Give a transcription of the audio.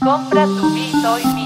Compra tu Bitcoin.